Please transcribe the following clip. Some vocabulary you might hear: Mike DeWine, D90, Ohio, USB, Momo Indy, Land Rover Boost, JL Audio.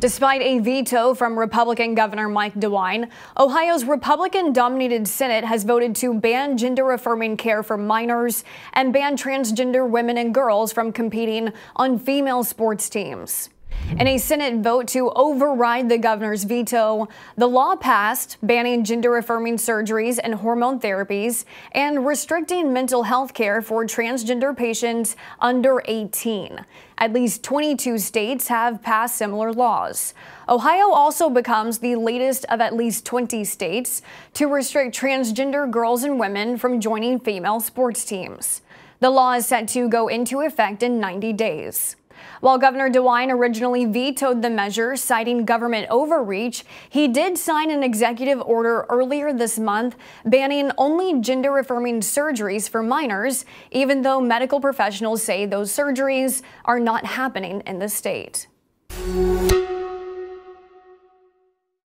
Despite a veto from Republican Governor Mike DeWine, Ohio's Republican-dominated Senate has voted to ban gender-affirming care for minors and ban transgender women and girls from competing on female sports teams. In a Senate vote to override the governor's veto, the law passed, banning gender-affirming surgeries and hormone therapies and restricting mental health care for transgender patients under 18. At least 22 states have passed similar laws. Ohio also becomes the latest of at least 20 states to restrict transgender girls and women from joining female sports teams. The law is set to go into effect in 90 days. While Governor DeWine originally vetoed the measure, citing government overreach, he did sign an executive order earlier this month banning only gender-affirming surgeries for minors, even though medical professionals say those surgeries are not happening in the state.